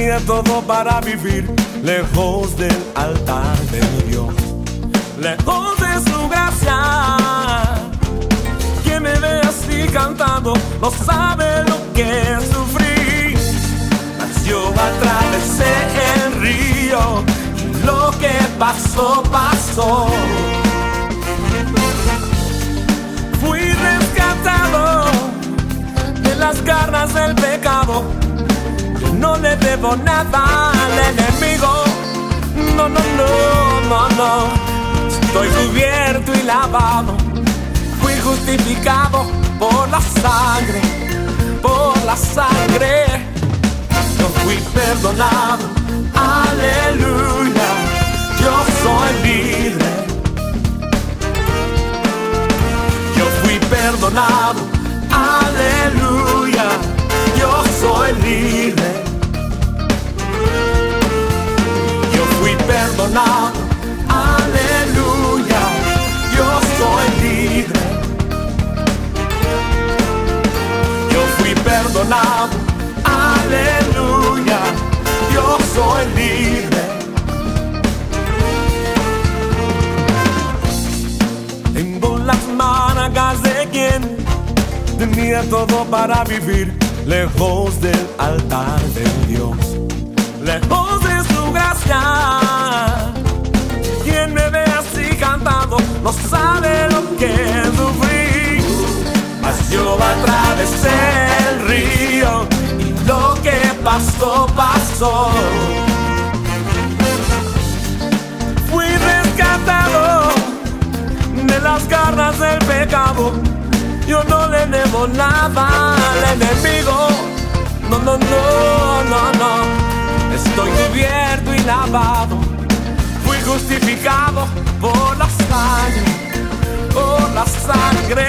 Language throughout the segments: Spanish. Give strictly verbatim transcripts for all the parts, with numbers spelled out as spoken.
tenía todo para vivir lejos del altar de mi Dios, lejos de su gracia. Quien me ve así cantando no sabe lo que sufrí. Mas yo atravesé el río y lo que pasó, pasó. Fui rescatado de las garras del pecado. Yo no le debo nada al enemigo. No, no, no, no, no. Estoy cubierto y lavado. Fui justificado por la sangre, por la sangre. Yo fui perdonado, aleluya. Yo soy libre. Yo fui perdonado, aleluya. Yo soy libre. Yo fui perdonado, aleluya. Yo soy libre. Yo fui perdonado, aleluya. Yo soy libre. Tengo las mangas de quien tenía todo para vivir lejos del altar de Dios, lejos de su gracia. Quien me ve así cantando no sabe lo que sufrí. Mas yo atravesé el río y lo que pasó, pasó. Fui rescatado de las garras del pecado. Yo no le debo nada al enemigo. No, no, no, no, no. Estoy cubierto y lavado. Fui justificado por la sangre, por la sangre.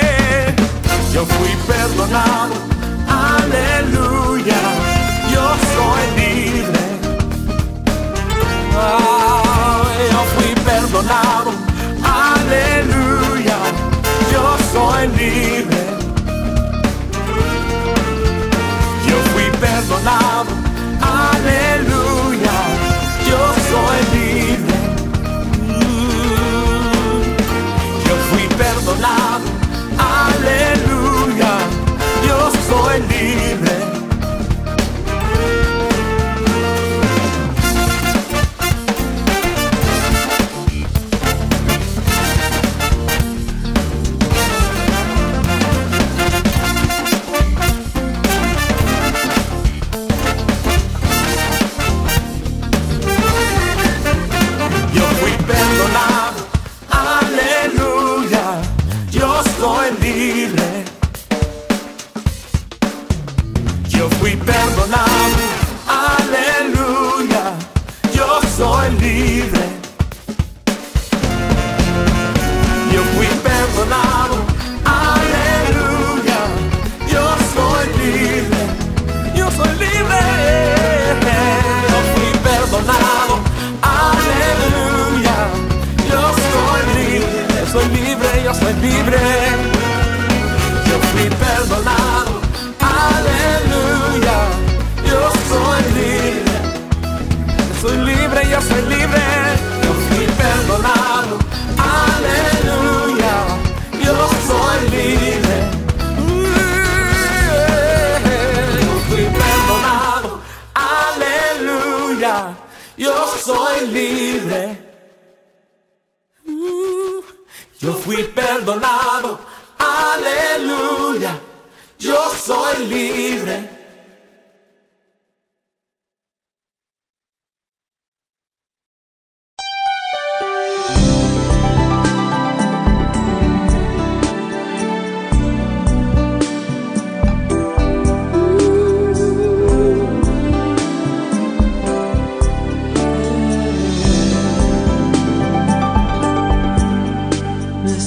Yo fui perdonado, aleluya. Yo soy libre. Oh, yo fui perdonado, aleluya. Yo soy libre. Yo fui perdonado, aleluya. Yo soy libre. Yo fui perdonado, aleluya. Yo soy libre.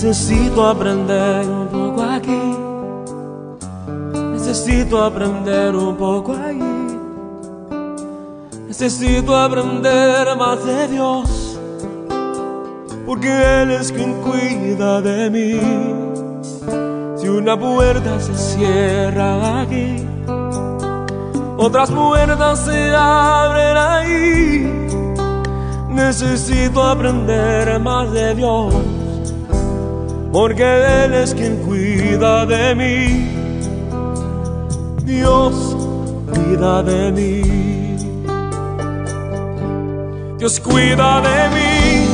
Necesito aprender un poco aquí, necesito aprender un poco allí, necesito aprender más de Dios, porque Él es quien cuida de mí. Si una puerta se cierra aquí, Otras puertas se abren ahí. Necesito aprender más de Dios, porque Él es quien cuida de mí. Dios cuida de mí. Dios cuida de mí.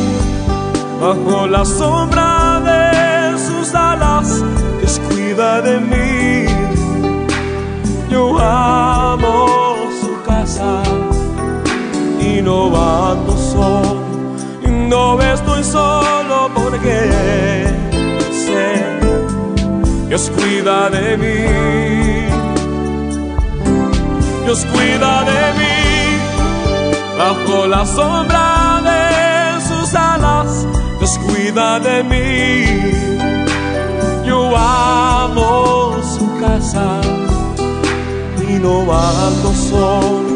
Bajo la sombra de sus alas, Dios cuida de mí. Yo amo su casa y no ando solo, y no estoy solo, porque sé Dios cuida de mí. Dios cuida de mí. Bajo la sombra de sus alas, Dios cuida de mí. Yo amo su casa y no ando solo,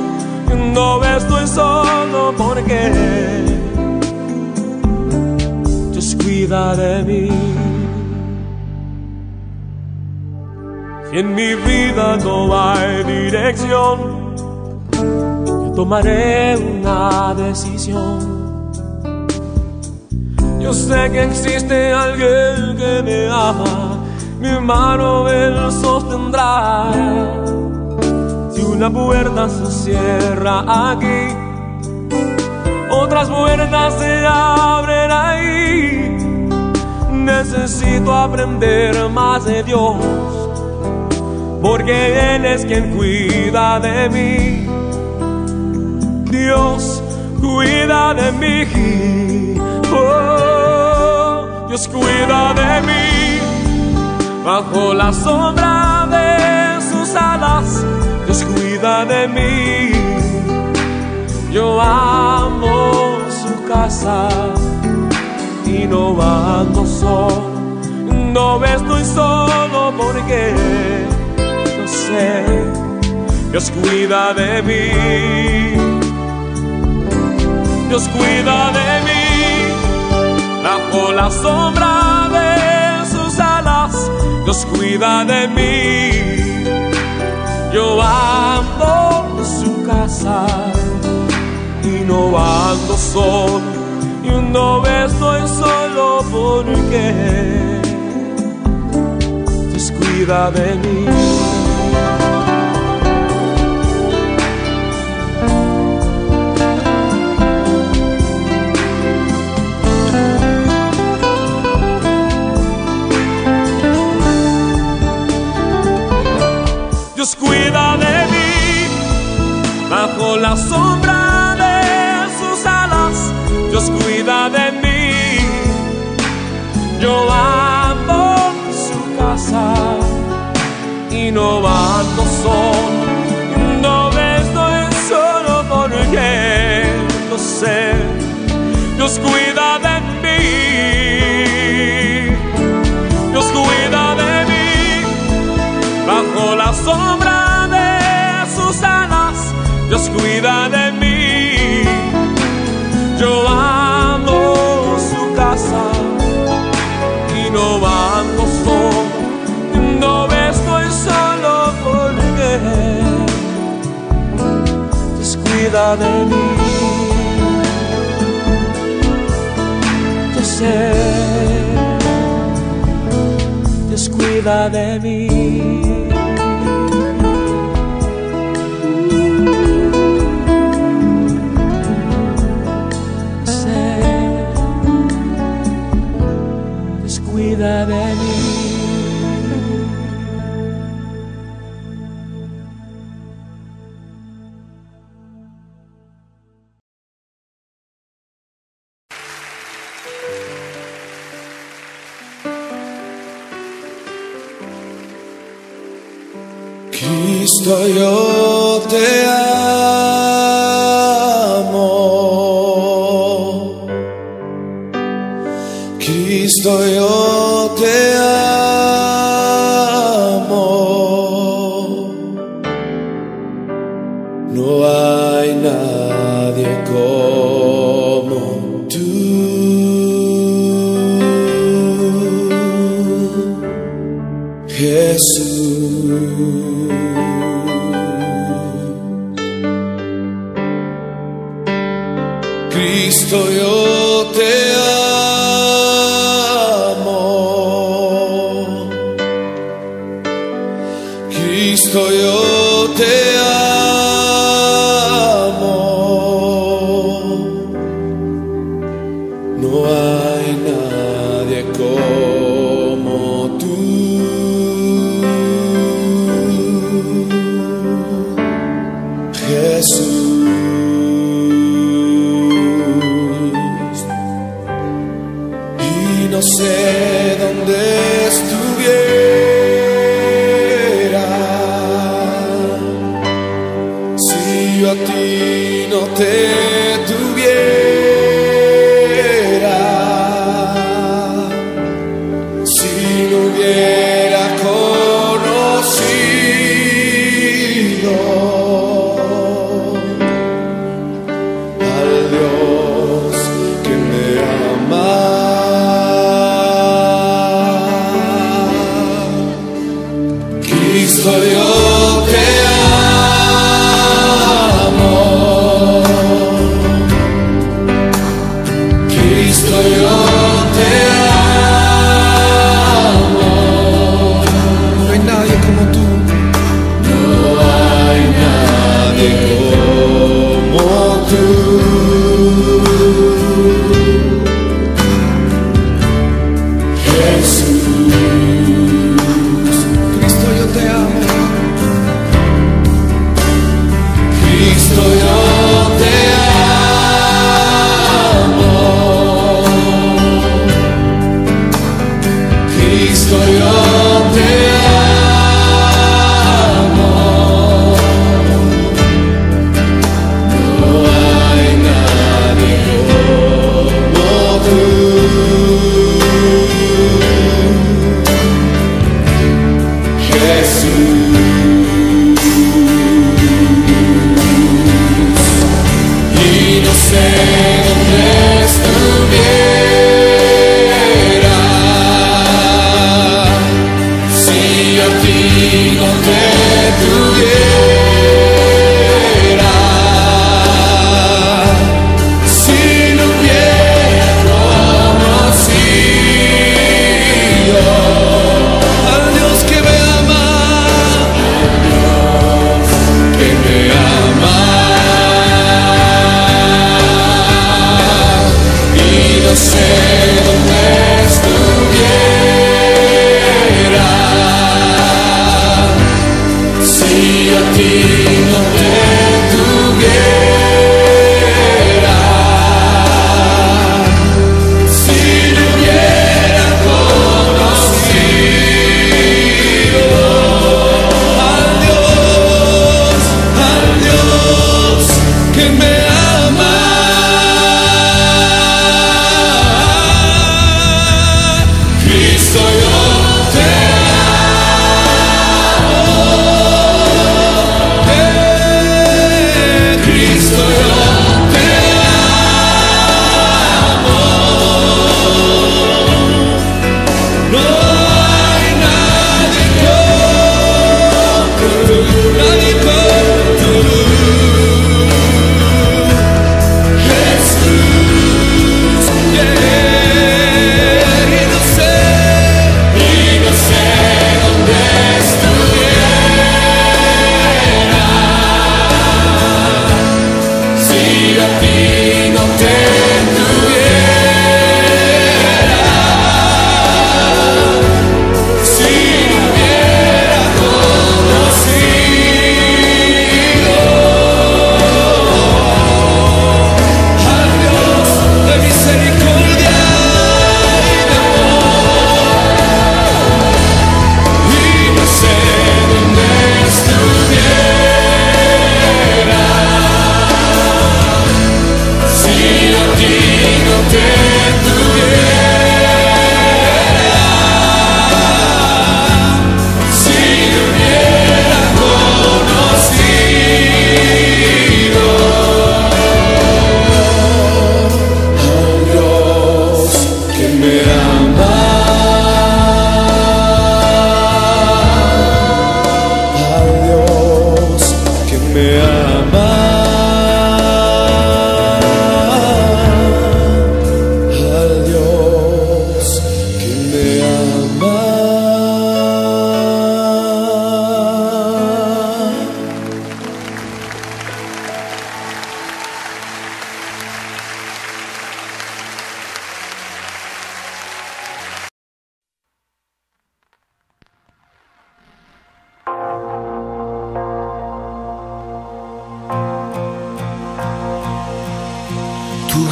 no estoy solo, porque Dios cuida de mí. Si en mi vida no hay dirección, yo tomaré una decisión. Yo sé que existe alguien que me ama, mi mano Él sostendrá. Una puerta se cierra aquí, otras puertas se abren ahí. Necesito aprender más de Dios, porque Él es quien cuida de mí. Dios cuida de mí. Oh, Dios cuida de mí. Bajo la sombra de sus alas, Dios cuida de mí. Yo amo su casa y no ando solo, no estoy solo, porque yo sé Dios cuida de mí. Dios cuida de mí. Bajo la sombra de sus alas, Dios cuida de mí. Yo amo su casa y no ando solo, y no estoy solo, porque Dios cuida de mí. Dios cuida de mí. Bajo la sombra de sus alas, Dios cuida de mí. Yo amo su casa y no ando solo, no estoy solo, porque lo sé Dios cuida de mí. Dios cuida de mí. Bajo la sombra de sus alas, Dios cuida de mí. Yo amo su casa y no ando solo, no estoy solo, porque Dios cuida de mí. Yo sé Dios cuida de mí. De mí. Cristo, yo te amo. Cristo, yo te amo. No hay nadie como tú, Jesús. Cristo yo te amo. No hay nadie como tú. Jesús, y no sé dónde estuviera si yo a ti no te tuviera, si no hubiera conocido Cristo, yo te amo. Cristo, yo te amo. No hay nadie como tú. No hay nadie como tú. Jesús. Cristo, yo te amo. No hay nadie como tú, Jesús. Y no sé dónde estuviera. See you.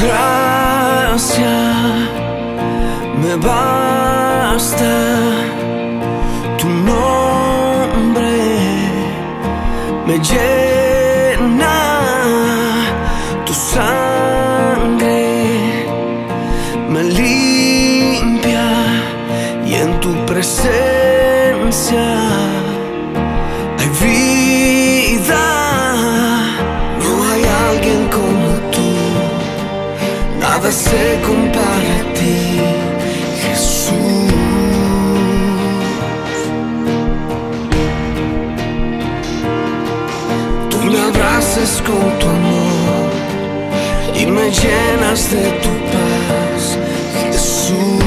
gracia me basta, tu nombre me llena, tu sangre me limpia y en tu presencia hay vida. Nada se compara a ti, Jesús. Tú me abrazas con tu amor y me llenas de tu paz, Jesús.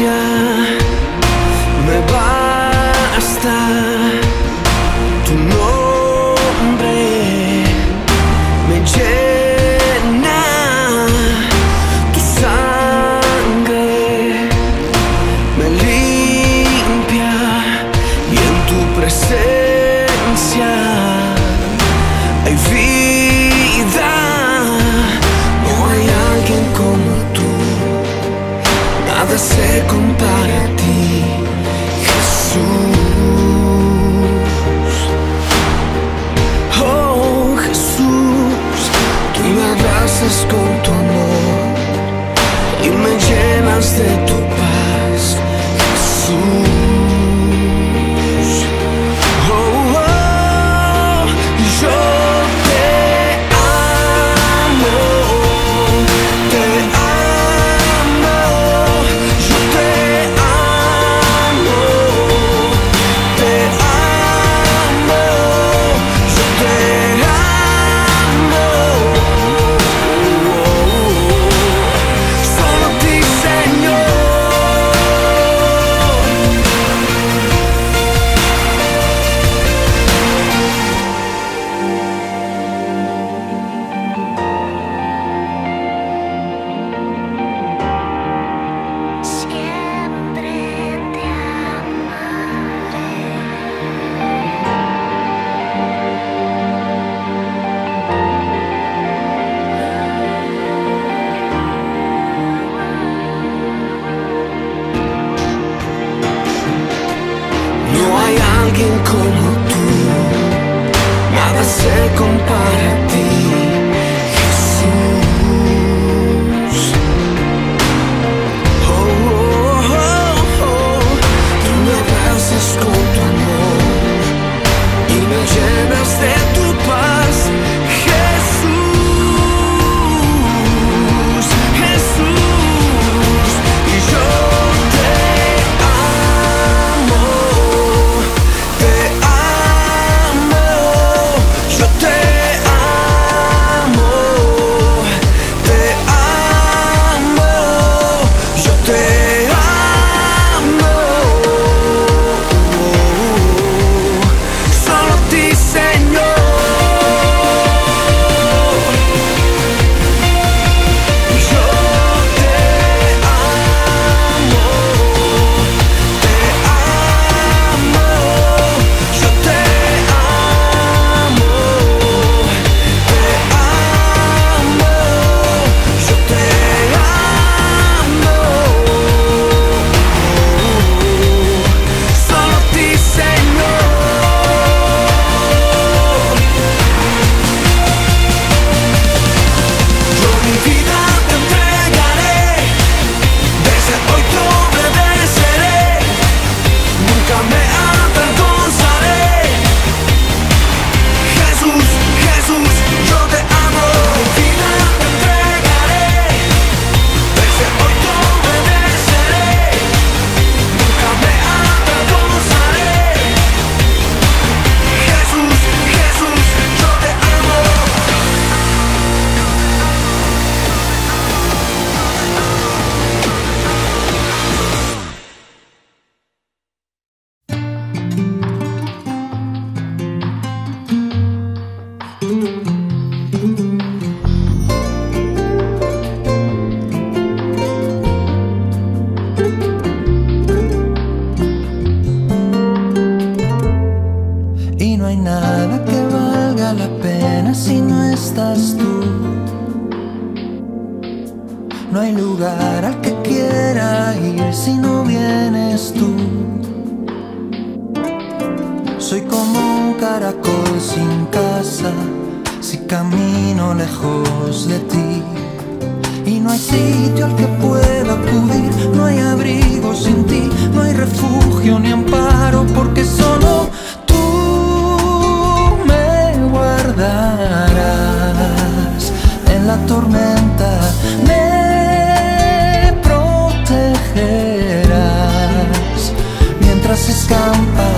Yo me basta, tu nombre me llena, tu sangre me limpia y en tu presencia hay vida. No hay alguien como tú, nada se compara a ti, Jesús. No hay lugar al que quiera ir si no vienes tú. Soy como un caracol sin casa si camino lejos de ti. Y no hay sitio al que pueda acudir, no hay abrigo sin ti, no hay refugio ni amparo, porque solo tú me guardarás en la tormenta, me protegerás mientras escampa,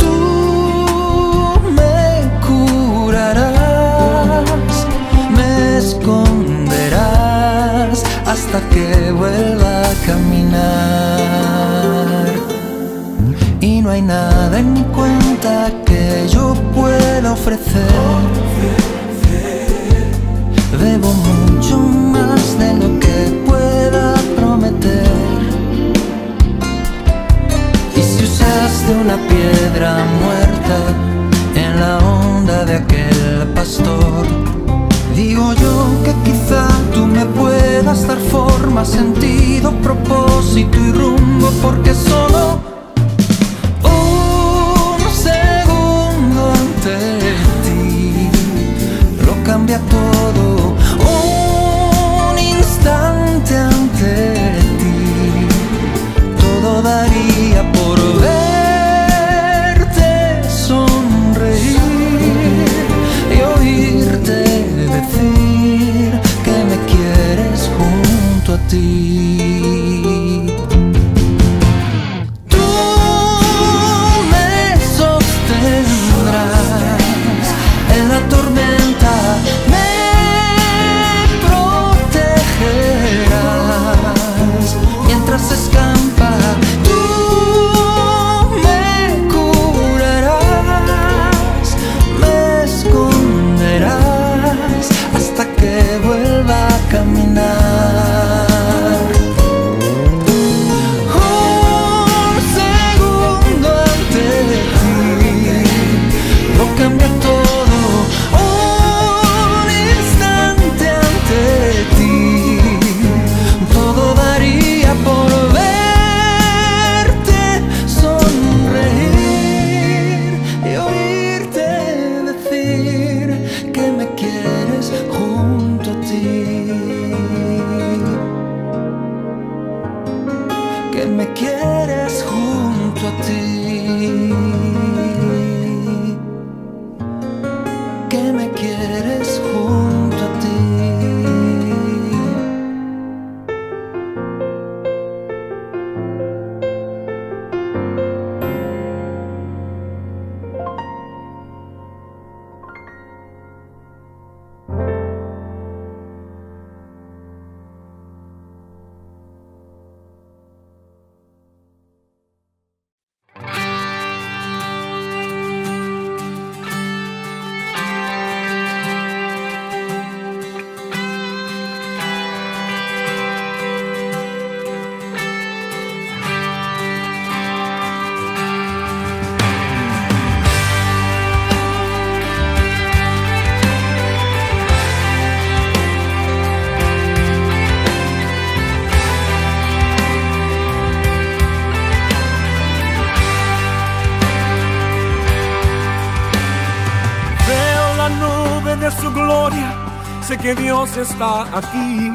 tú me curarás, me esconderás hasta que vuelva a caminar. Y no hay nada en mi cuenta que yo pueda ofrecer. Debo mucho más de lo que pueda prometer. Y si usaste una piedra muerta en la onda de aquel pastor, digo yo que quizá tú me puedas dar forma, sentido, propósito y rumbo, porque solo un segundo ante ti lo cambia todo, un instante ante ti todo daría por verte sonreír y oírte decir que me quieres junto a ti. Tú me sostendrás en la tormenta, me protegerás mientras escampa, tú me curarás, me esconderás hasta que vuelva a caminar. Un segundo ante ti lo cambia todo, un instante ante ti todo daría por verte sonreír y oírte decir que me quieres junto a ti, que me quieres junto a ti, que me quieres junto a ti. Que Dios está aquí,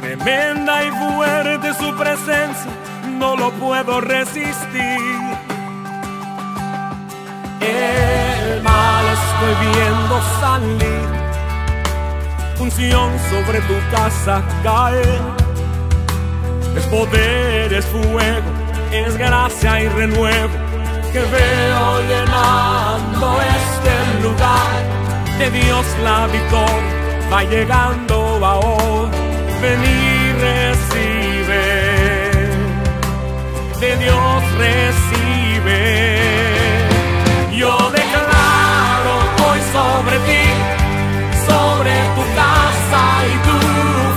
tremenda y fuerte su presencia, no lo puedo resistir. El mal estoy viendo salir, unción sobre tu casa cae, es poder, es fuego, es gracia y renuevo que veo llenando este lugar. De Dios la victoria va llegando ahora, ven y recibe, de Dios recibe. Yo declaro hoy sobre ti, sobre tu casa y tu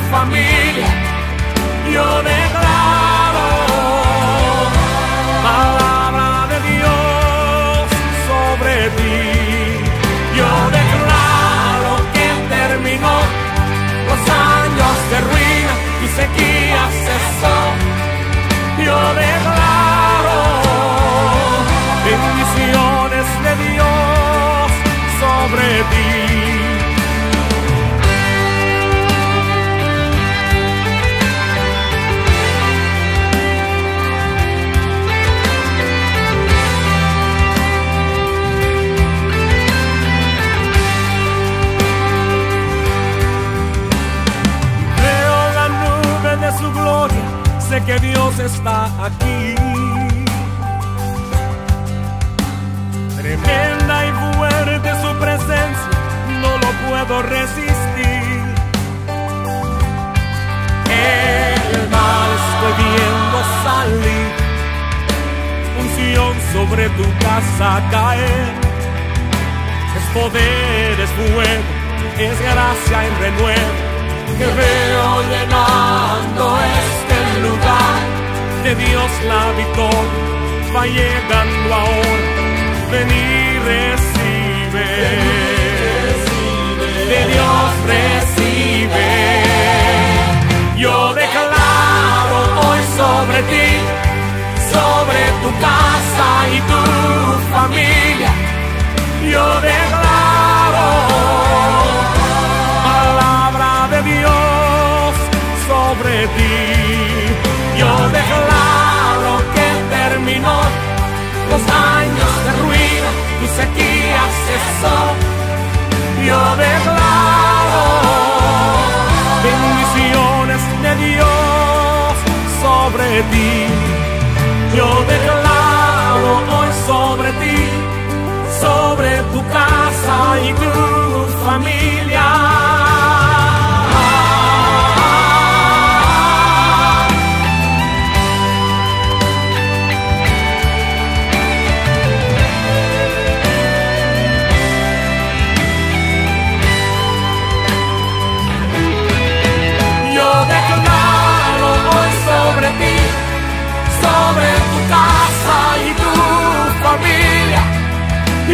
familia, yo declaro ti. Yo declaro que terminó sé que Dios está aquí. Tremenda y fuerte su presencia, no lo puedo resistir. El mal estoy viendo salir, unción sobre tu casa caer. Es poder, es fuego, es gracia y renuevo que veo llenando este lugar. De Dios la victoria va llegando ahora. Ven y recibe, ven y recibe. De Dios recibe. Yo declaro hoy sobre ti, sobre tu casa y tu familia. Yo declaro Dios sobre ti. Yo declaro que terminó los años de ruido, tu sequía cesó. Yo declaro bendiciones de Dios sobre ti. Yo declaro hoy sobre ti, sobre tu casa y tu familia.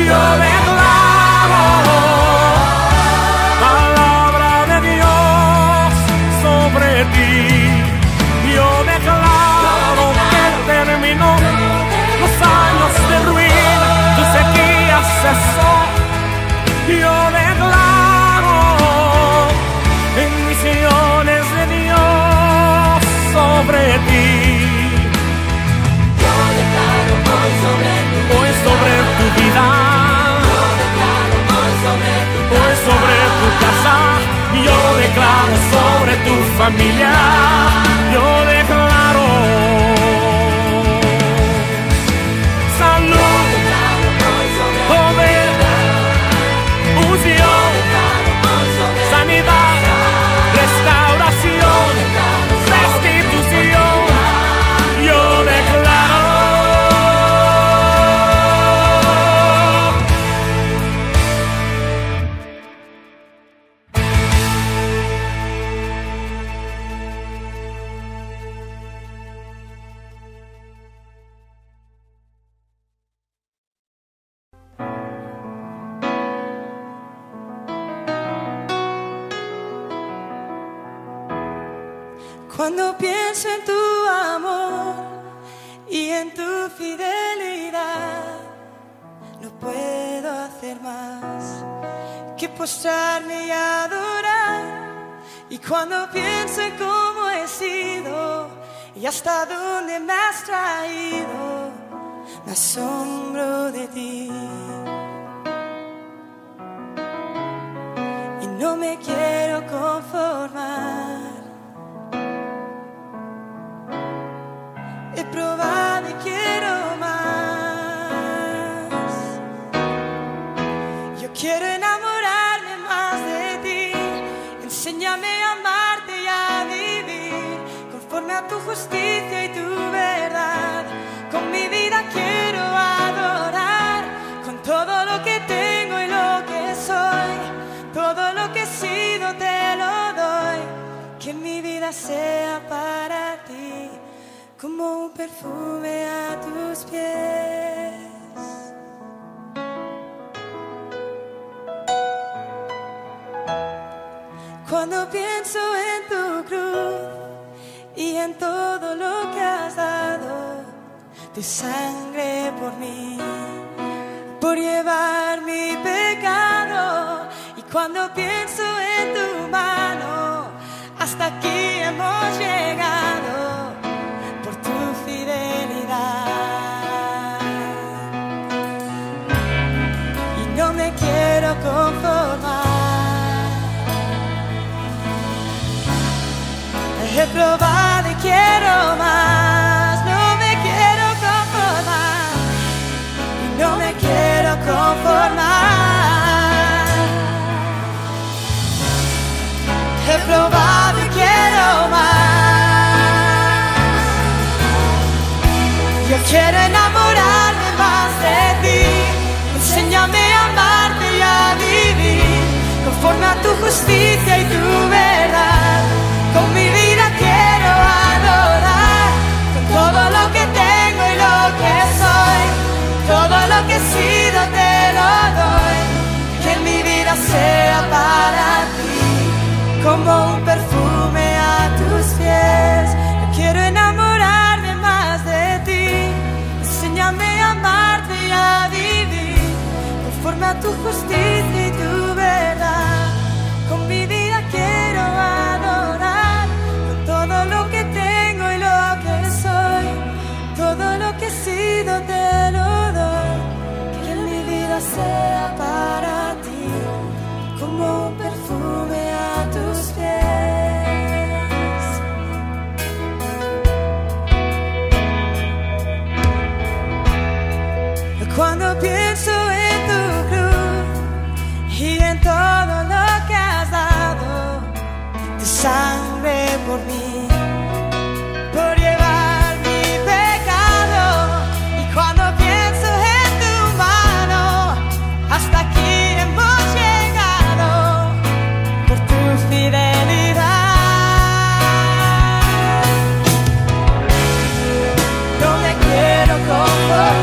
Yo declaro palabra de Dios sobre ti. Yo declaro que terminó los años de ruina, tu sequía cesó. Yo declaro bendiciones de Dios sobre ti. Yo declaro hoy sobre tu, hoy sobre tu vida. Yo declaro sobre tu familia. Yo declaro salud, poder, unción, sanidad, restauración, restitución. Yo declaro. Cuando pienso en tu amor y en tu fidelidad, no puedo hacer más que postrarme y adorar. Y cuando pienso en cómo he sido y hasta dónde me has traído, me asombro de ti. Y no me quiero conformar. He probado y quiero más. Yo quiero enamorarme más de ti. Enséñame a amarte y a vivir conforme a tu justicia y tu verdad. Con mi vida quiero adorar, con todo lo que tengo y lo que soy. Todo lo que he sido te lo doy. Que mi vida sea para ti, como un perfume a tus pies. Cuando pienso en tu cruz y en todo lo que has dado, tu sangre por mí, por llevar mi pecado. Y cuando pienso en tu mano, hasta aquí hemos llegado. Y no me quiero conformar. He probado y quiero más. Quiero enamorarme más de ti, enséñame a amarte y a vivir conforme a tu justicia y tu verdad. Con mi vida quiero adorar, con todo lo que tengo y lo que soy, todo lo que he sido te lo doy, que mi vida sea para ti como un perfume a tus pies. Yo quiero enamorarme más de ti, enséñame a amarte y a vivir conforme a tu justicia y tu verdad. Con mi vida quiero adorar, con todo lo que tengo y lo que soy, todo lo que he sido te lo doy, que mi vida sea para ti como un perfume a tus pies. Cuando pienso en tu cruz y en todo lo que has dado, tu sangre por mí, por llevar mi pecado. Y cuando pienso en tu mano, hasta aquí hemos llegado por tu fidelidad. No me quiero conformar,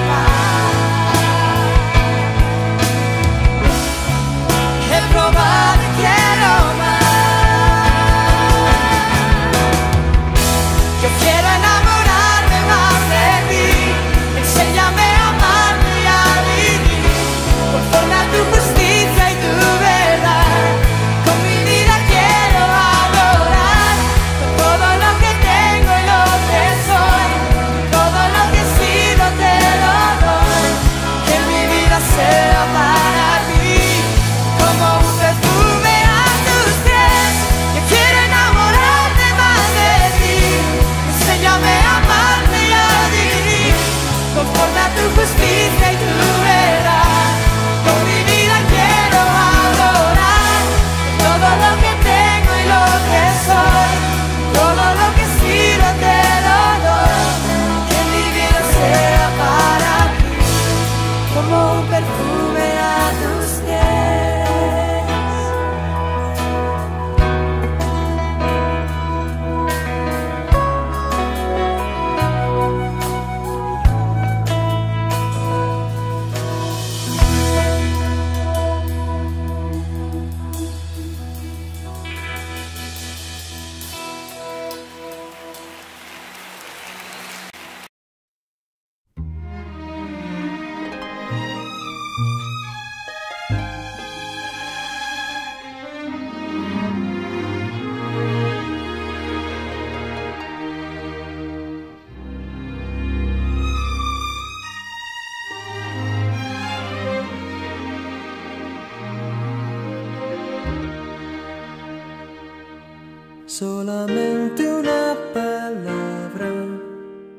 solamente una palabra,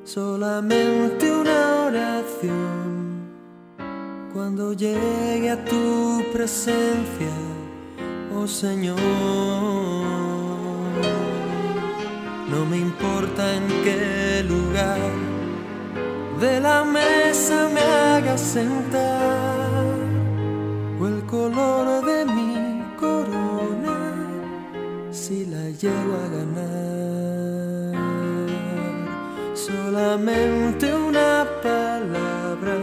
solamente una oración. Cuando llegue a tu presencia, oh Señor, no me importa en qué lugar de la mesa me hagas sentar, o el color de mi corona si la llego a ganar. Solamente una palabra,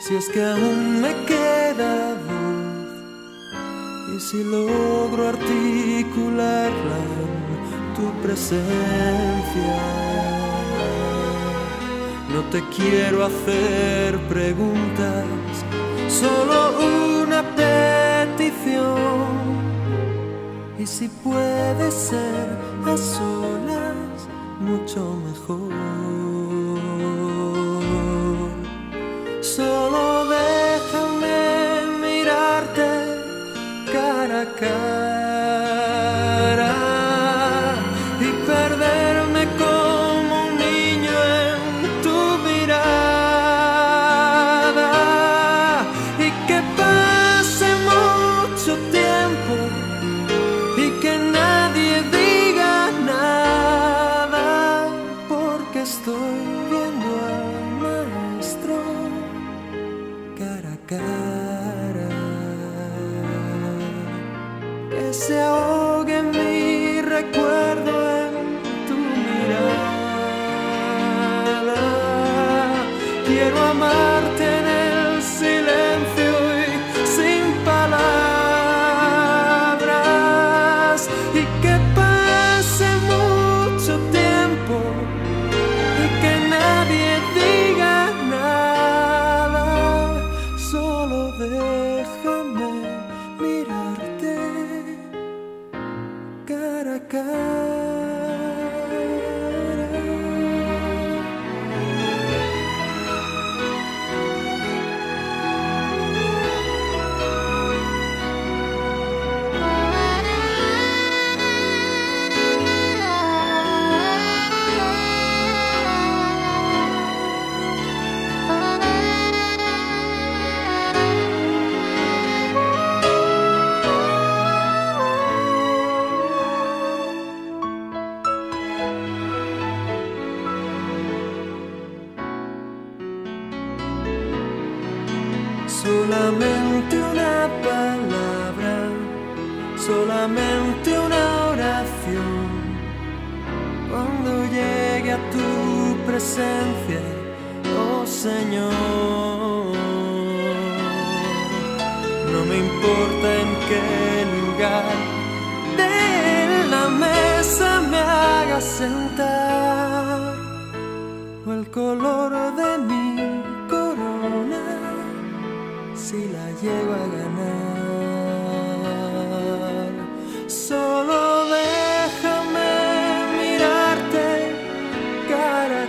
si es que aún me queda voz, y si logro articularla en tu presencia. No te quiero hacer preguntas, solo una petición. Y si puede ser a solas, mucho mejor. Solo déjame mirarte cara a cara y perderme como un niño en tu mirada. Y que pase mucho tiempo, que nadie ahogue mi recuerdo en tu mirada. Quiero amarte en el silencio y sin palabras, y que pase mucho tiempo y que nadie diga nada. Solo déjame mirarte cara a cara. Solamente una palabra, solamente una oración. Cuando llegue a tu presencia, oh Señor, no me importa en qué lugar de la mesa me hagas sentar, o el color de mi corona, si la llego a ganar. Solo déjame mirarte cara a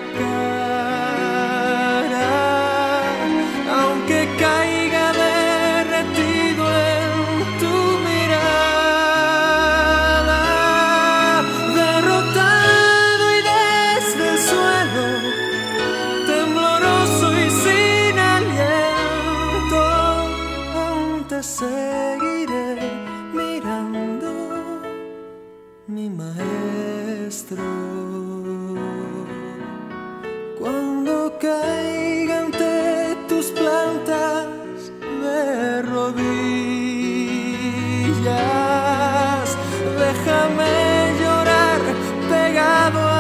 cara, aunque caiga derretido en tu mirada. Derrotado y desde el suelo, tembloroso y sin aliento, te seguiré mirando, mi maestro. Cuando caiga ante tus plantas de rodillas, déjame llorar pegado a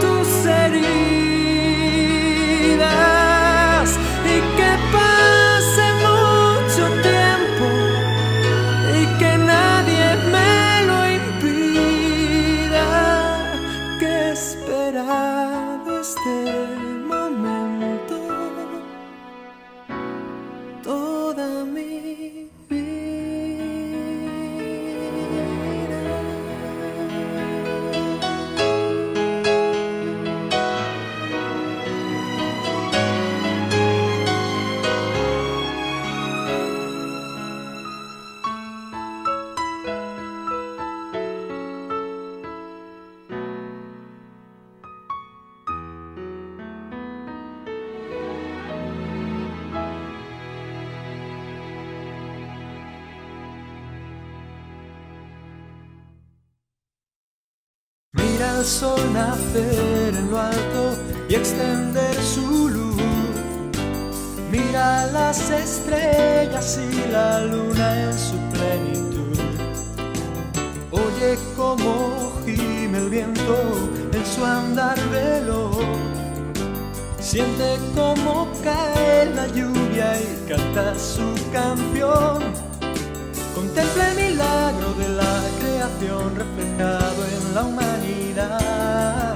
tus heridas, y que pase mucho tiempo este momento, toda mi vida. Mira el sol nacer en lo alto y extender su luz. Mira las estrellas y la luna en su plenitud. Oye cómo gime el viento en su andar veloz. Siente cómo cae la lluvia y canta su canción. Contempla el milagro de la creación reflejado en la humanidad,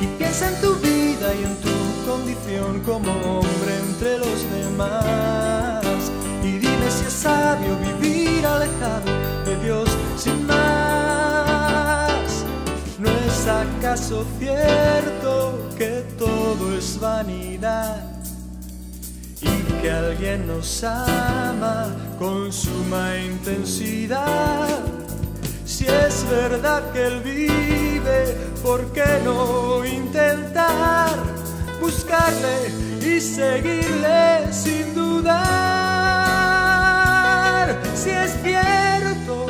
y piensa en tu vida y en tu condición como hombre entre los demás. Y dime si es sabio vivir alejado de Dios sin más. ¿No es acaso cierto que todo es vanidad? Y que alguien nos ama con suma intensidad. Si es verdad que Él vive, ¿por qué no intentar buscarle y seguirle sin dudar? Si es cierto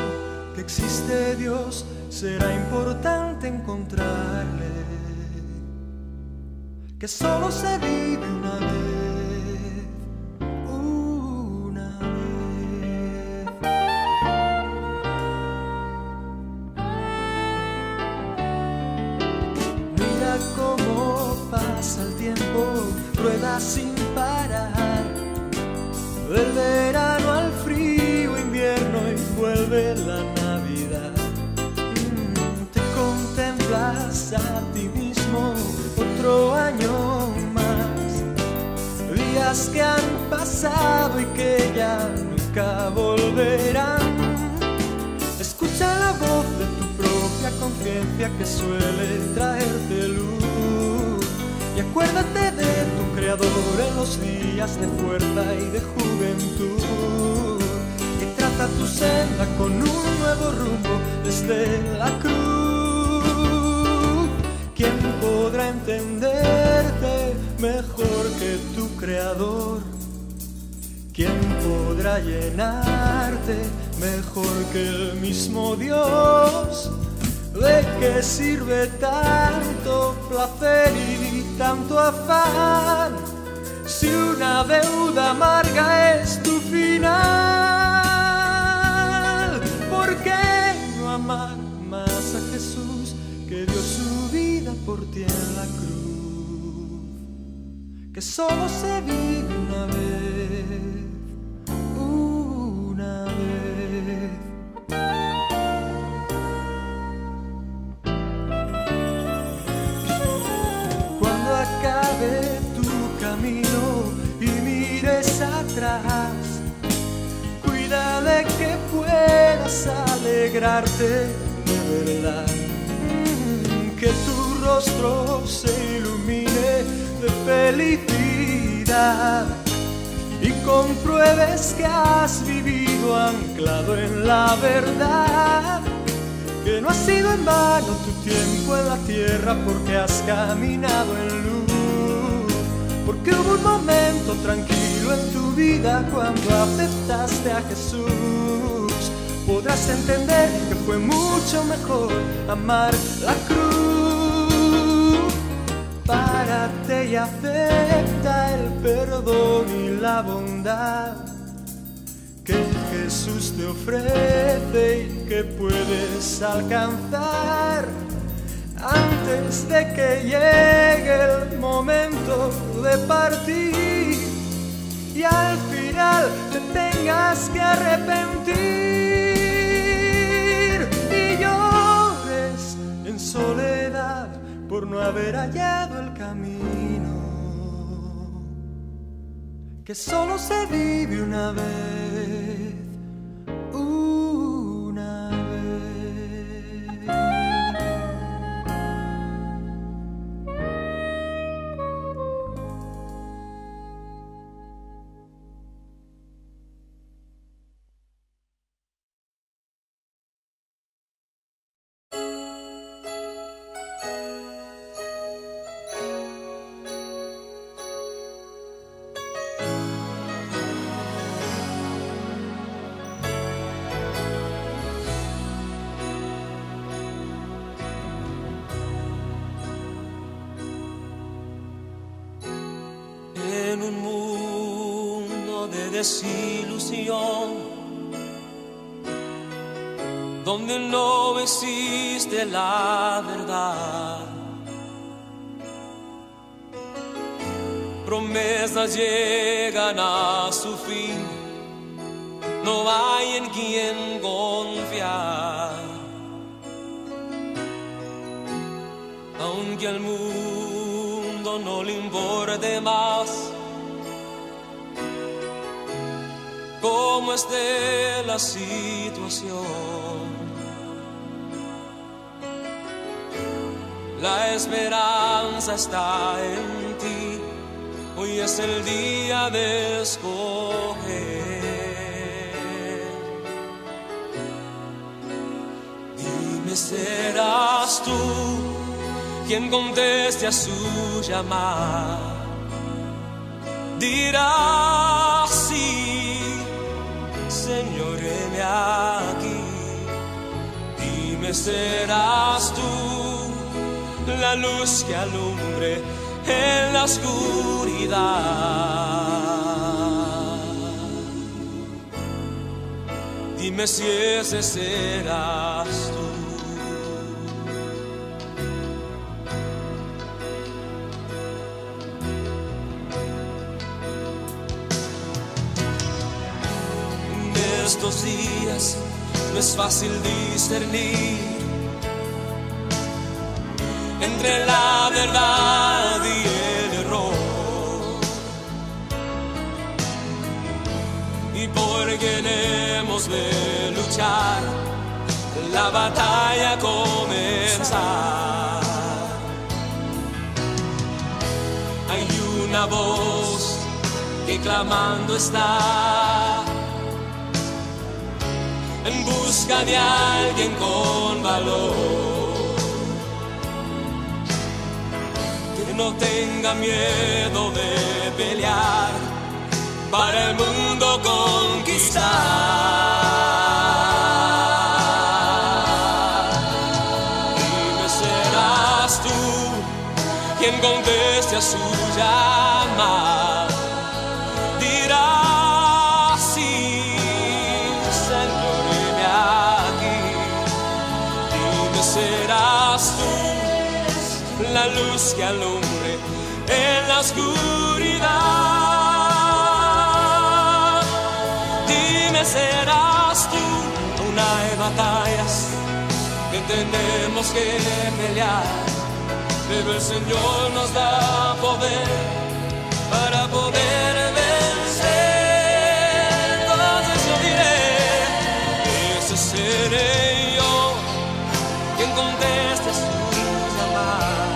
que existe Dios, será importante encontrarle, que solo se vive una vez. pasa el tiempo, rueda sin parar. Del verano al frío invierno y vuelve la Navidad. Te contemplas a ti mismo otro año más. Días que han pasado y que ya nunca volverán. Escucha la voz de tu propia conciencia que suele traerte luz. Y acuérdate de tu creador en los días de fuerza y de juventud. Y traza tu senda con un nuevo rumbo desde la cruz. ¿Quién podrá entenderte mejor que tu creador? ¿Quién podrá llenarte mejor que el mismo Dios? ¿De qué sirve tanto placer y tanto afán si una deuda amarga es tu final? ¿Por qué no amar más a Jesús que dio su vida por ti en la cruz? Que solo se vive una vez. Y mires atrás, cuida de que puedas alegrarte de verdad. Que tu rostro se ilumine de felicidad y compruebes que has vivido anclado en la verdad. Que no ha sido en vano tu tiempo en la tierra, porque has caminado en luz. Porque hubo un momento tranquilo en tu vida cuando aceptaste a Jesús. Podrás entender que fue mucho mejor amar la cruz. Párate y acepta el perdón y la bondad que Jesús te ofrece y que puedes alcanzar. Antes de que llegue el momento de partir y al final te tengas que arrepentir y llores en soledad por no haber hallado el camino, que solo se vive una vez. En un mundo de desilusión, donde no existe la verdad, promesas llegan a su fin, no hay en quien confiar. Aunque al mundo no le importe más cómo esté la situación, la esperanza está en ti. Hoy es el día de escoger. Dime, serás tú quien conteste a su llamar. Dirá sí, Señor, heme aquí. Dime, serás tú la luz que alumbre en la oscuridad. Dime si ese serás tú. estos días no es fácil discernir entre la verdad y el error, y porque hemos de luchar, la batalla comenzará. Hay una voz que clamando está en busca de alguien con valor, que no tenga miedo de pelear para el mundo conquistar. Dime, serás tú quien conteste a su llamada. Serás tú la luz que alumbre en la oscuridad. Dime, serás tú. Aún hay batallas que tenemos que pelear, pero el Señor nos da poder para poder vencer. Entonces yo diré, ese seré quien conteste a su llamar.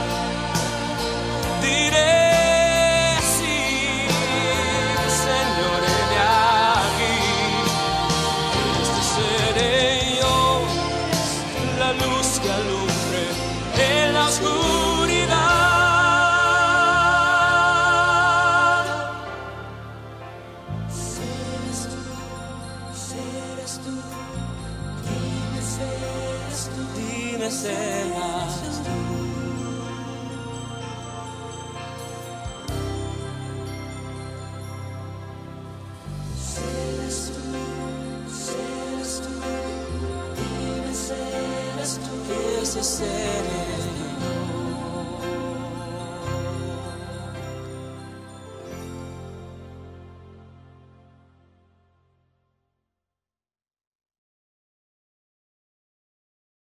Diré, sí, Señor, heme aquí. Este seré yo, la luz que alumbre en la oscuridad. Serás tú, serás tú, dime, serás tú. Dime, serás tú. Serás tú, serás tú. Dime, serás tú. Ese seré.